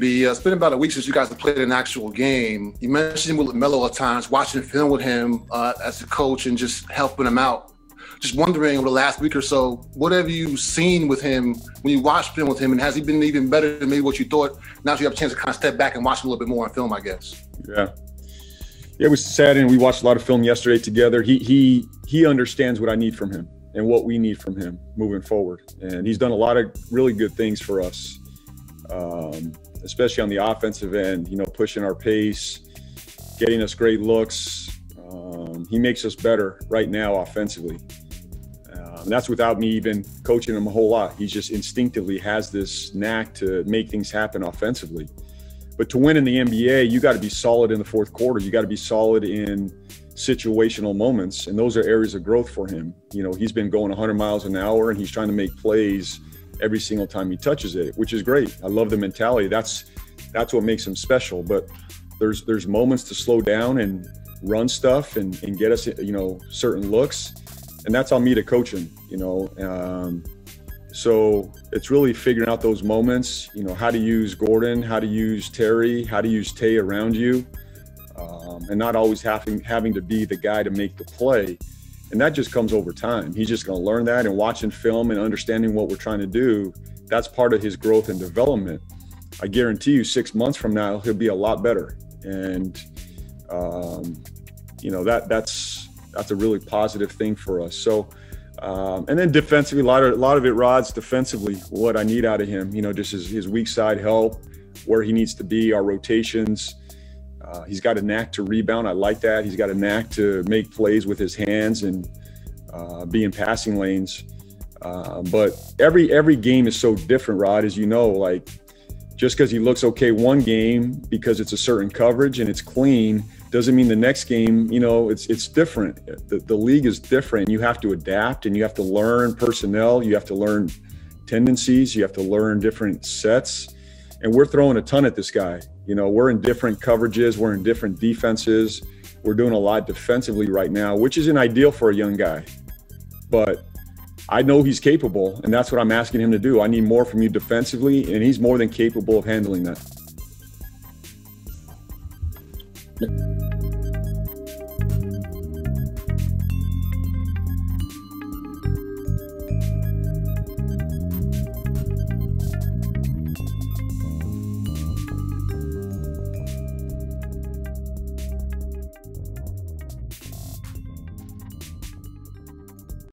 It's been about a week since you guys have played an actual game. You mentioned with LaMelo at times, watching film with him as a coach and just helping him out. Just wondering over the last week or so, what have you seen with him when you watched film with him, and has he been even better than maybe what you thought? Now that you have a chance to kind of step back and watch him a little bit more on film, I guess. Yeah, it was sad, and we watched a lot of film yesterday together. He understands what I need from him and what we need from him moving forward, and he's done a lot of really good things for us. Especially on the offensive end, you know, pushing our pace, getting us great looks. He makes us better right now offensively. That's without me even coaching him a whole lot. He just instinctively has this knack to make things happen offensively. But to win in the NBA, you got to be solid in the fourth quarter. You got to be solid in situational moments, and those are areas of growth for him. You know, he's been going 100 miles an hour, and he's trying to make plays every single time he touches it, which is great. I love the mentality. That's what makes him special. But there's moments to slow down and run stuff and get us, you know, certain looks, and that's on me to coach him, you know. So it's really figuring out those moments, you know, how to use Gordon, how to use Terry, how to use Tay around you, and not always having to be the guy to make the play. And that just comes over time. He's just going to learn that, and watching film and understanding what we're trying to do, that's part of his growth and development. I guarantee you 6 months from now, he'll be a lot better. And, you know, that's a really positive thing for us. So, and then defensively, a lot of it Rod's defensively, what I need out of him, you know, just his weak side help, where he needs to be, our rotations. He's got a knack to rebound. I like that. He's got a knack to make plays with his hands and be in passing lanes. But every game is so different, Rod, as you know. Like, just because he looks okay one game because it's a certain coverage and it's clean doesn't mean the next game, you know, it's different. The league is different. You have to adapt, and you have to learn personnel. You have to learn tendencies. You have to learn different sets. And we're throwing a ton at this guy. You know, we're in different coverages. We're in different defenses. We're doing a lot defensively right now, which isn't ideal for a young guy. But I know he's capable, and that's what I'm asking him to do. I need more from you defensively, and he's more than capable of handling that.